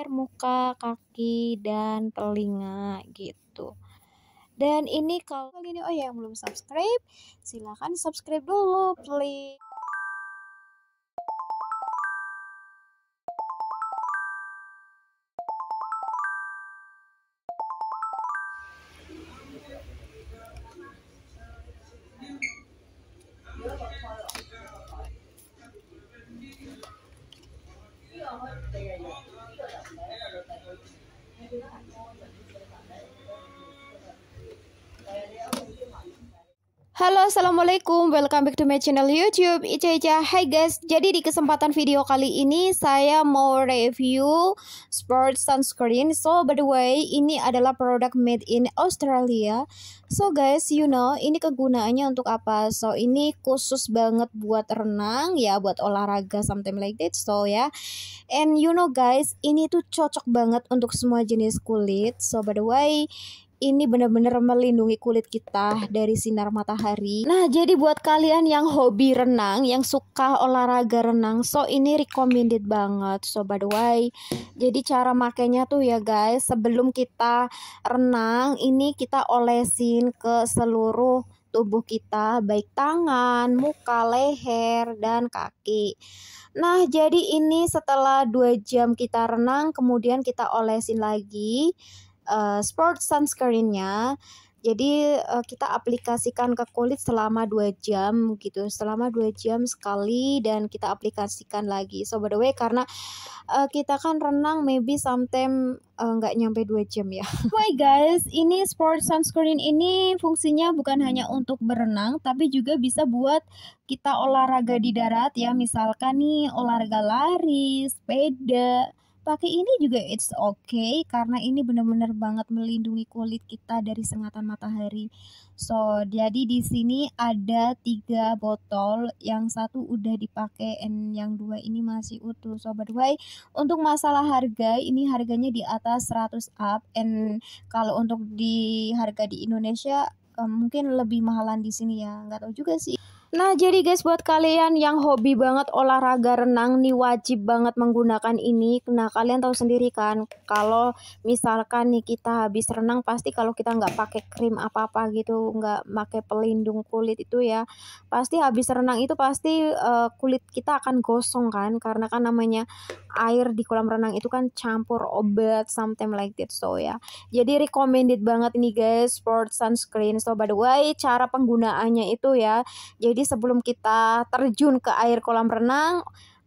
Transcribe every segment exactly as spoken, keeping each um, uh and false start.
leher, muka, kaki, dan telinga gitu. Dan ini kalau ini oh ya yang belum subscribe, silahkan subscribe dulu please. Halo, assalamualaikum, welcome back to my channel YouTube Ica Ica. Hai guys, jadi di kesempatan video kali ini saya mau review sport sunscreen. So by the way, ini adalah produk made in Australia. So guys, you know ini kegunaannya untuk apa? So ini khusus banget buat renang ya, buat olahraga something like that. So ya, yeah. And you know guys, ini tuh cocok banget untuk semua jenis kulit. So by the way, ini benar-benar melindungi kulit kita dari sinar matahari. Nah, jadi buat kalian yang hobi renang, yang suka olahraga renang, so ini recommended banget. So by the way, jadi cara makainya tuh ya guys, sebelum kita renang, ini kita olesin ke seluruh tubuh kita, baik tangan, muka, leher, dan kaki. Nah, jadi ini setelah dua jam kita renang, kemudian kita olesin lagi Uh, sport sunscreen-nya. Jadi uh, kita aplikasikan ke kulit selama dua jam gitu, selama dua jam sekali, dan kita aplikasikan lagi. So by the way, karena uh, kita kan renang maybe sometimes nggak uh, nyampe dua jam ya. Why guys, ini sport sunscreen ini fungsinya bukan hanya untuk berenang, tapi juga bisa buat kita olahraga di darat ya. Misalkan nih olahraga lari, sepeda, pakai ini juga it's okay, karena ini benar-benar banget melindungi kulit kita dari sengatan matahari. So jadi di sini ada tiga botol, yang satu udah dipakai and yang dua ini masih utuh. So by the way, untuk masalah harga, ini harganya di atas seratus up, and kalau untuk di harga di Indonesia eh, mungkin lebih mahalan di sini ya, nggak tahu juga sih. Nah jadi guys, buat kalian yang hobi banget olahraga renang nih, wajib banget menggunakan ini. Nah kalian tahu sendiri kan, kalau misalkan nih kita habis renang, pasti kalau kita nggak pakai krim apa-apa gitu, nggak pakai pelindung kulit itu ya, pasti habis renang itu pasti uh, kulit kita akan gosong kan, karena kan namanya air di kolam renang itu kan campur obat something like that. So ya, jadi recommended banget ini guys, sport sunscreen. So by the way, cara penggunaannya itu ya, jadi Jadi sebelum kita terjun ke air kolam renang,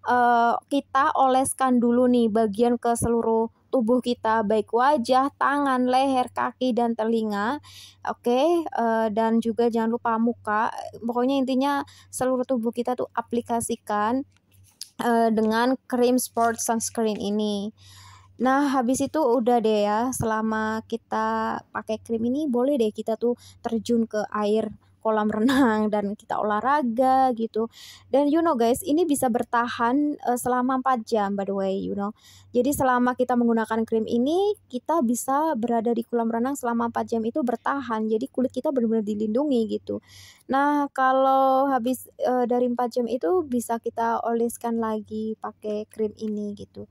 uh, kita oleskan dulu nih bagian ke seluruh tubuh kita, baik wajah, tangan, leher, kaki, dan telinga. Oke, okay? uh, dan juga jangan lupa muka. Pokoknya intinya seluruh tubuh kita tuh aplikasikan uh, dengan krim sport sunscreen ini. Nah habis itu udah deh ya, selama kita pakai krim ini boleh deh kita tuh terjun ke air kolam renang dan kita olahraga gitu. Dan you know guys, ini bisa bertahan uh, selama empat jam by the way, you know. Jadi selama kita menggunakan krim ini, kita bisa berada di kolam renang selama empat jam itu bertahan. Jadi kulit kita benar-benar dilindungi gitu. Nah kalau habis uh, dari empat jam itu bisa kita oleskan lagi pakai krim ini gitu.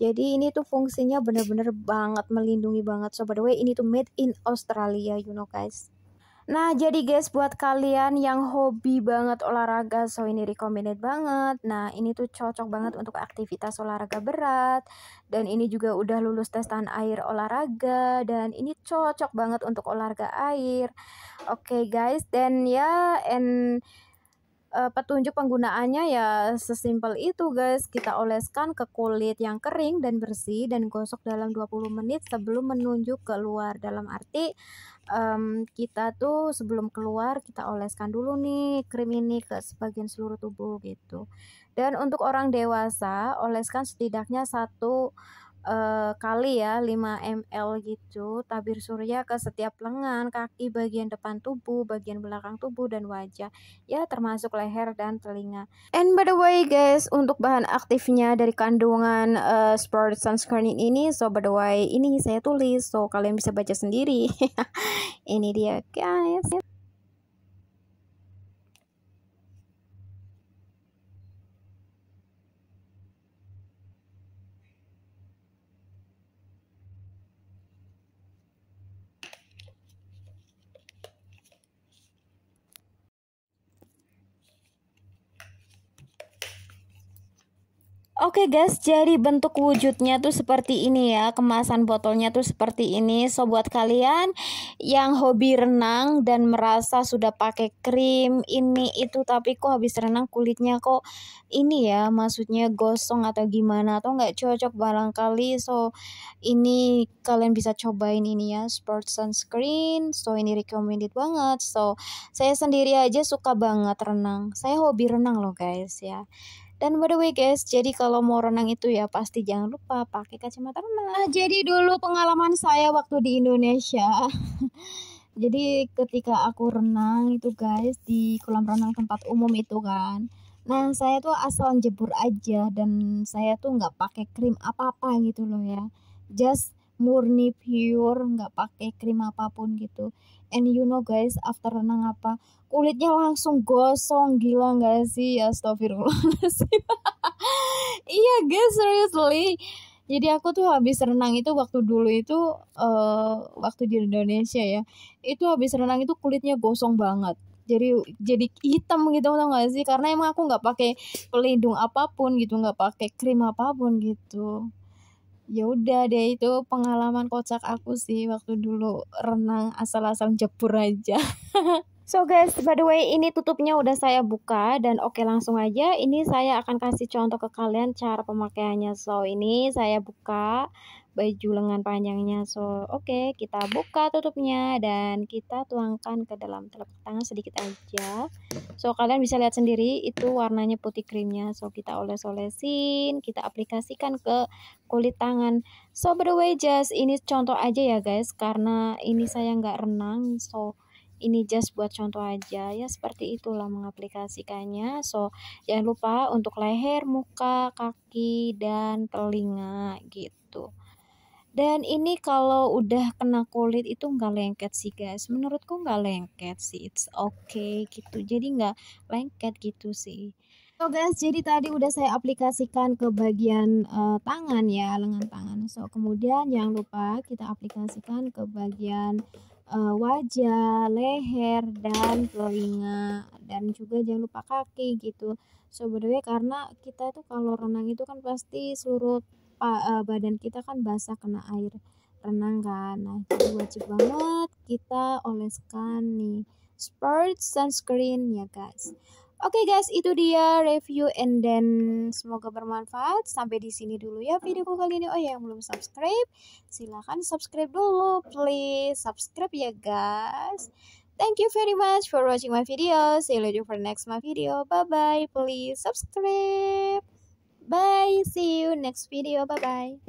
Jadi ini tuh fungsinya benar-benar banget melindungi banget. So by the way, ini tuh made in Australia, you know guys. Nah jadi guys, buat kalian yang hobi banget olahraga, so ini recommended banget. Nah ini tuh cocok banget untuk aktivitas olahraga berat. Dan ini juga udah lulus tes tahan air olahraga, dan ini cocok banget untuk olahraga air. Oke okay guys, dan ya, and uh, petunjuk penggunaannya ya sesimpel itu guys. Kita oleskan ke kulit yang kering dan bersih, dan gosok dalam dua puluh menit sebelum menunjuk keluar. Dalam arti Um, kita tuh sebelum keluar kita oleskan dulu nih krim ini ke sebagian seluruh tubuh gitu. Dan untuk orang dewasa, oleskan setidaknya satu uh, kali ya lima mililiter gitu tabir surya ke setiap lengan, kaki, bagian depan tubuh, bagian belakang tubuh, dan wajah ya, termasuk leher dan telinga. And by the way guys, untuk bahan aktifnya dari kandungan uh, sport sunscreen ini, so by the way ini saya tulis, so kalian bisa baca sendiri. Ini dia guys. Oke guys, jadi bentuk wujudnya tuh seperti ini ya. Kemasan botolnya tuh seperti ini. So buat kalian yang hobi renang dan merasa sudah pakai krim ini itu tapi kok habis renang kulitnya kok ini ya, maksudnya gosong atau gimana atau nggak cocok barangkali. So ini kalian bisa cobain ini ya, sport sunscreen. So ini recommended banget. So saya sendiri aja suka banget renang. Saya hobi renang loh guys ya. Dan by the way guys, jadi kalau mau renang itu ya pasti jangan lupa pakai kacamata renang. Nah, jadi dulu pengalaman saya waktu di Indonesia. Jadi ketika aku renang itu guys di kolam renang tempat umum itu kan. Nah, saya tuh asal jebur aja dan saya tuh nggak pakai krim apa-apa gitu loh ya. Just murni pure, nggak pakai krim apapun gitu. And you know guys, after renang apa kulitnya langsung gosong, gila nggak sih? Astagfirullahaladzim. Iya guys, seriously. Jadi aku tuh habis renang itu waktu dulu itu uh, waktu di Indonesia ya, itu habis renang itu kulitnya gosong banget. Jadi jadi hitam gitu, tau nggak sih? Karena emang aku nggak pakai pelindung apapun gitu, nggak pakai krim apapun gitu. Ya udah deh, itu pengalaman kocak aku sih waktu dulu renang asal-asal jebur aja. So guys, by the way ini tutupnya udah saya buka dan oke langsung aja ini saya akan kasih contoh ke kalian cara pemakaiannya. So ini saya buka baju lengan panjangnya. So oke, kita buka tutupnya dan kita tuangkan ke dalam telapak tangan sedikit aja. So kalian bisa lihat sendiri itu warnanya putih krimnya. So kita oles-olesin, kita aplikasikan ke kulit tangan. So by the way just ini contoh aja ya guys, karena ini saya nggak renang. So ini just buat contoh aja ya, seperti itulah mengaplikasikannya. So jangan lupa untuk leher, muka, kaki, dan telinga gitu. Dan ini kalau udah kena kulit itu nggak lengket sih guys, menurutku nggak lengket sih, it's okay gitu, jadi nggak lengket gitu sih. So guys, jadi tadi udah saya aplikasikan ke bagian uh, tangan ya, lengan tangan. So kemudian jangan lupa kita aplikasikan ke bagian uh, wajah, leher, dan telinga, dan juga jangan lupa kaki gitu. So by the way, karena kita tuh kalau renang itu kan pasti seluruh badan kita kan basah kena air renang kan. Nah, jadi wajib banget kita oleskan nih sport sunscreen ya guys. Oke okay guys, itu dia review and then semoga bermanfaat. Sampai di sini dulu ya videoku kali ini. Oh ya, yang belum subscribe silahkan subscribe dulu, please subscribe ya guys. Thank you very much for watching my video. See you later for next my video. Bye bye, please subscribe. Bye, see you next video. Bye bye.